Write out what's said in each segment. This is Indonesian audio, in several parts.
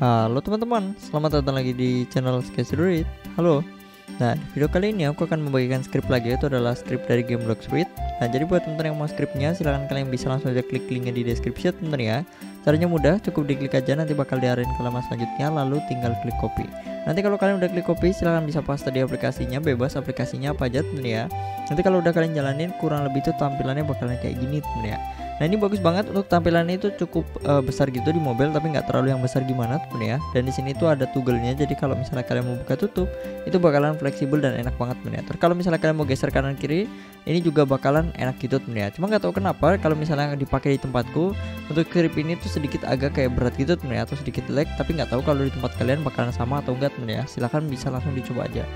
Halo teman-teman, selamat datang lagi di channel Skays Droid. Halo. Nah, di video kali ini aku akan membagikan skrip lagi, yaitu adalah skrip dari game Blox Fruits. Nah, jadi buat teman-teman yang mau skripnya, silahkan kalian bisa langsung aja klik linknya di deskripsi ya teman-teman ya. Caranya mudah, cukup diklik aja, nanti bakal diarahin ke laman selanjutnya, lalu tinggal klik copy. Nanti kalau kalian udah klik copy, silahkan bisa paste di aplikasinya, bebas aplikasinya apa aja teman-teman ya. Nanti kalau udah kalian jalanin, kurang lebih itu tampilannya bakalan kayak gini teman-teman ya. Nah, ini bagus banget untuk tampilannya, itu cukup besar gitu di mobile, tapi nggak terlalu yang besar gimana pun ya. Dan di sini tuh ada toggle-nya, jadi kalau misalnya kalian mau buka tutup itu bakalan fleksibel dan enak banget men ya. Terus kalau misalnya kalian mau geser kanan kiri ini juga bakalan enak gitu men ya. Cuma nggak tahu kenapa kalau misalnya dipakai di tempatku untuk skrip ini tuh sedikit agak kayak berat gitu men ya, atau sedikit lag, tapi nggak tahu kalau di tempat kalian bakalan sama atau enggak men ya. Silahkan bisa langsung dicoba aja.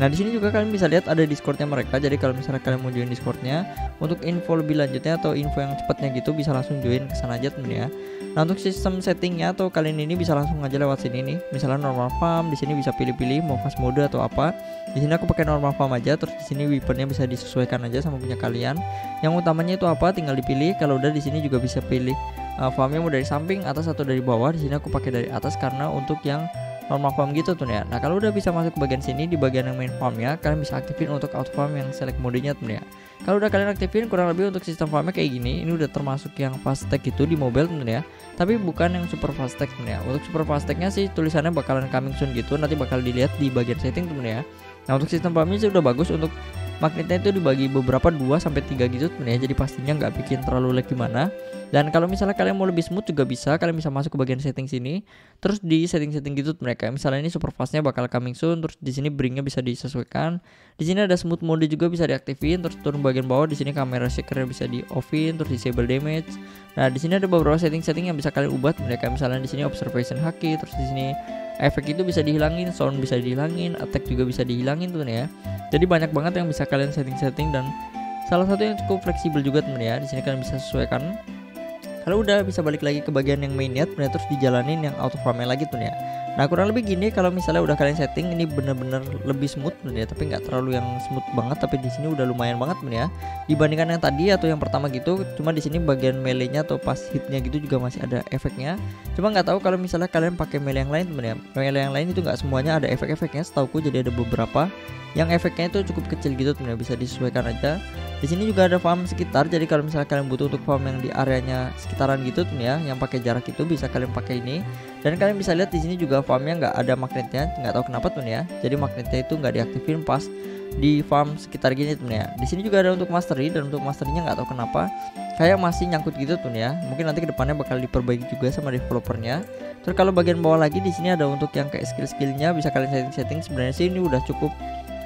Nah, di sini juga kalian bisa lihat ada Discord-nya mereka. Jadi kalau misalnya kalian mau join Discord-nya untuk info lebih lanjutnya atau info yang cepatnya gitu bisa langsung join ke sana aja temen ya. Nah, untuk sistem settingnya atau kalian ini bisa langsung aja lewat sini nih. Misalnya normal farm, di sini bisa pilih-pilih mau fast mode atau apa. Di sini aku pakai normal farm aja, terus di sini weapon-nya bisa disesuaikan aja sama punya kalian. Yang utamanya itu apa tinggal dipilih. Kalau udah di sini juga bisa pilih farmnya mau dari samping, atas atau dari bawah. Di sini aku pakai dari atas karena untuk yang normal farm gitu tuh ya. Nah, kalau udah bisa masuk ke bagian sini di bagian yang main farmnya, kalian bisa aktifin untuk out farm yang select modenya tuh ya. Kalau udah kalian aktifin, kurang lebih untuk sistem farmnya kayak gini. Ini udah termasuk yang fast tag gitu di mobile tuh ya, tapi bukan yang super fast tag tuh ya. Untuk super fast tagnya sih tulisannya bakalan coming soon gitu, nanti bakal dilihat di bagian setting tuh ya. Nah, untuk sistem farmnya sih udah bagus. Untuk magnetnya itu dibagi beberapa 2-3 gitu temen ya, jadi pastinya nggak bikin terlalu lag gimana. Dan kalau misalnya kalian mau lebih smooth juga bisa, kalian bisa masuk ke bagian setting sini, terus di setting-setting gitu mereka. Misalnya ini super fastnya bakal coming soon, terus di sini bringnya bisa disesuaikan. Di sini ada smooth mode juga bisa diaktifin, terus turun bagian bawah di sini kamera shakernya bisa di offin, terus disable damage. Nah, di sini ada beberapa setting-setting yang bisa kalian ubah mereka. Misalnya di sini observation haki, terus di sini efek itu bisa dihilangin, sound bisa dihilangin, attack juga bisa dihilangin tuh ya. Jadi banyak banget yang bisa kalian setting-setting, dan salah satu yang cukup fleksibel juga temen ya. Di sini kalian bisa sesuaikan. Kalau udah bisa balik lagi ke bagian yang mainnya temen ya, terus dijalanin yang auto farmnya lagi tuh ya. Nah, kurang lebih gini kalau misalnya udah kalian setting, ini bener-bener lebih smooth temen ya, tapi nggak terlalu yang smooth banget, tapi di sini udah lumayan banget temen ya. Dibandingkan yang tadi atau yang pertama gitu, cuma di sini bagian melee-nya atau pas hitnya gitu juga masih ada efeknya. Cuma nggak tahu kalau misalnya kalian pakai melee yang lain temen ya. Melee yang lain itu nggak semuanya ada efek-efeknya, setauku. Jadi ada beberapa yang efeknya itu cukup kecil gitu temen ya, bisa disesuaikan aja. Di sini juga ada farm sekitar, jadi kalau misalnya kalian butuh untuk farm yang di areanya sekitaran gitu temen ya, yang pakai jarak itu bisa kalian pakai ini. Dan kalian bisa lihat di sini juga farmnya nggak ada magnetnya, nggak tahu kenapa temen ya. Jadi magnetnya itu nggak diaktifin pas di farm sekitar gini temen ya. Di sini juga ada untuk mastery, dan untuk masterynya nggak tahu kenapa kayak masih nyangkut gitu temen ya. Mungkin nanti kedepannya bakal diperbaiki juga sama developernya. Terus kalau bagian bawah lagi di sini ada untuk yang kayak skill-skillnya bisa kalian setting-setting. Sebenarnya sih ini udah cukup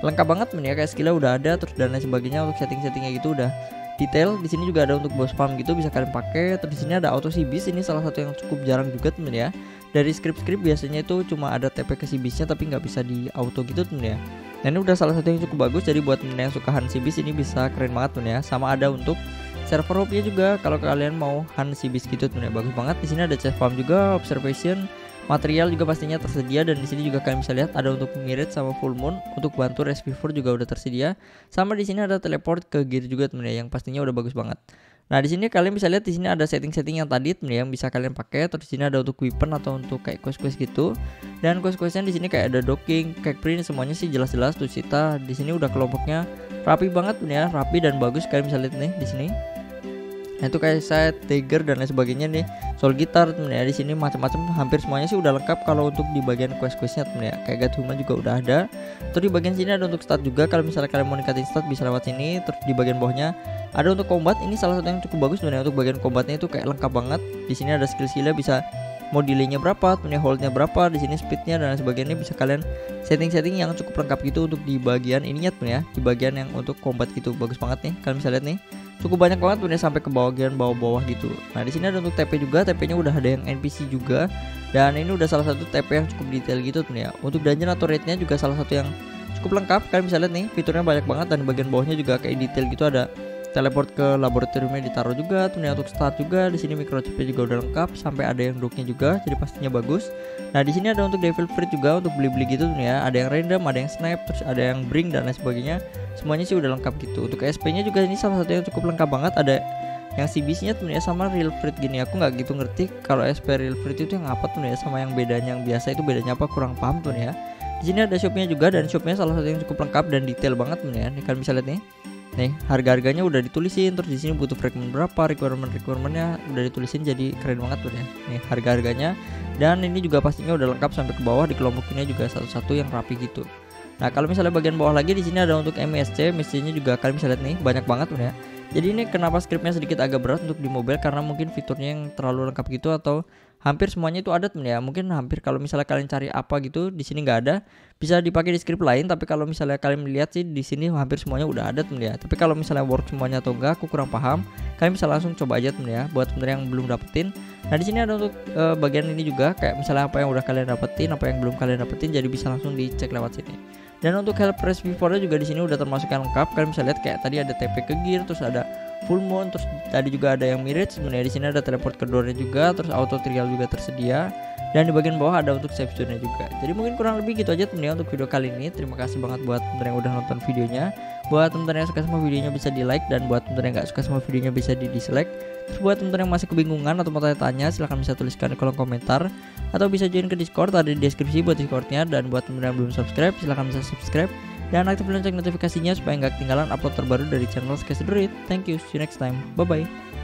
lengkap banget men ya, kayak skillnya udah ada, terus dan lain sebagainya. Untuk setting-settingnya gitu udah detail. Di sini juga ada untuk boss farm gitu bisa kalian pakai. Terus di sini ada auto sibis, ini salah satu yang cukup jarang juga temen ya. Dari script-script biasanya itu cuma ada TP ke sibisnya, tapi nggak bisa di auto gitu temen ya. Nah, ini udah salah satu yang cukup bagus, jadi buat temen yang suka hand sibis ini bisa keren banget temen ya. Sama ada untuk server hopnya juga kalau kalian mau hand sibis gitu temen ya, bagus banget. Di sini ada chest farm juga, observation, material juga pastinya tersedia. Dan di sini juga kalian bisa lihat ada untuk mirage sama full moon, untuk bantu rest viewer juga udah tersedia. Sama di sini ada teleport ke gear juga temen ya, yang pastinya udah bagus banget. Nah, di sini kalian bisa lihat di sini ada setting-setting yang tadi temen ya, yang bisa kalian pakai. Terus di sini ada untuk weapon atau untuk kayak quest-quest gitu. Dan quest-questnya di sini kayak ada docking, kayak print, semuanya sih jelas-jelas tuh Sita. Di sini udah kelompoknya rapi banget temen ya, rapi dan bagus. Kalian bisa lihat nih di sini. Nah, itu kayak saya tiger dan lain sebagainya nih, soul gitar temen ya. Di sini macam-macam, hampir semuanya sih udah lengkap kalau untuk di bagian quest-questnya temen ya. Kayak Gathuma juga udah ada. Terus di bagian sini ada untuk stat juga, kalau misalnya kalian mau ningkatin stat bisa lewat sini. Terus di bagian bawahnya ada untuk combat, ini salah satu yang cukup bagus temen ya. Untuk bagian combatnya itu kayak lengkap banget. Di sini ada skill-skillnya, bisa mau delay-nya berapa, punya hold-nya berapa, di sini speed-nya dan sebagainya. Bisa kalian setting-setting yang cukup lengkap gitu untuk di bagian ininya temen ya, di bagian yang untuk combat gitu. Bagus banget nih, kalian bisa lihat nih. Cukup banyak banget punya sampai ke bagian bawah-bawah gitu. Nah, di sini ada untuk TP juga, TP-nya udah ada yang NPC juga. Dan ini udah salah satu TP yang cukup detail gitu temen ya. Untuk dungeon atau raid-nya juga salah satu yang cukup lengkap. Kalian bisa lihat nih, fiturnya banyak banget, dan bagian bawahnya juga kayak detail gitu, ada teleport ke laboratoriumnya ditaruh juga temen ya, untuk start juga. Di sini microchipnya juga udah lengkap, sampai ada yang docknya juga, jadi pastinya bagus. Nah, di sini ada untuk devil fruit juga, untuk beli-beli gitu temen ya. Ada yang random, ada yang snipe, terus ada yang bring dan lain sebagainya. Semuanya sih udah lengkap gitu. Untuk SP-nya juga ini salah satu yang cukup lengkap banget, ada Yang si bisnya temennya sama real fruit gini, aku nggak gitu ngerti kalau SP real fruit itu yang apa temennya, sama yang bedanya yang biasa itu bedanya apa, kurang paham tuh ya. Di sini ada shopnya juga, dan shopnya salah satu yang cukup lengkap dan detail banget temennya. Nih kalian bisa lihat nih. Nih, harga-harganya udah ditulisin, terus di sini butuh fragment berapa, requirement-nya udah ditulisin, jadi keren banget tuh ya. Nih harga-harganya, dan ini juga pastinya udah lengkap sampai ke bawah, dikelompokinnya juga satu-satu yang rapi gitu. Nah, kalau misalnya bagian bawah lagi di sini ada untuk MSC, MSC-nya juga kalian bisa lihat nih, banyak banget tuh ya. Jadi ini kenapa scriptnya sedikit agak berat untuk di mobile, karena mungkin fiturnya yang terlalu lengkap gitu, atau hampir semuanya itu ada temen ya. Mungkin hampir kalau misalnya kalian cari apa gitu di sini nggak ada, bisa dipakai di script lain. Tapi kalau misalnya kalian lihat sih di sini hampir semuanya udah ada temen ya. Tapi kalau misalnya work semuanya atau enggak aku kurang paham, kalian bisa langsung coba aja temen ya buat temen yang belum dapetin. Nah di sini ada untuk bagian ini juga, kayak misalnya apa yang udah kalian dapetin, apa yang belum kalian dapetin, jadi bisa langsung dicek lewat sini. Dan untuk help press before juga di sini udah termasuk lengkap. Kalian bisa lihat kayak tadi ada TP ke gear, terus ada full moon, terus tadi juga ada yang mirage sebenarnya. Di sini ada teleport ke doornya juga, terus auto trial juga tersedia, dan di bagian bawah ada untuk save zone-nya juga. Jadi mungkin kurang lebih gitu aja temen ya untuk video kali ini. Terima kasih banget buat temen yang udah nonton videonya. Buat temen yang suka sama videonya bisa di like, dan buat temen yang gak suka sama videonya bisa di dislike. Terus buat temen yang masih kebingungan atau mau tanya-tanya, silahkan bisa tuliskan di kolom komentar, atau bisa join ke Discord, ada di deskripsi buat Discordnya. Dan buat temen yang belum subscribe silahkan bisa subscribe dan aktifkan lonceng notifikasinya supaya nggak ketinggalan upload terbaru dari channel Skays Droid. Thank you, see you next time, bye bye.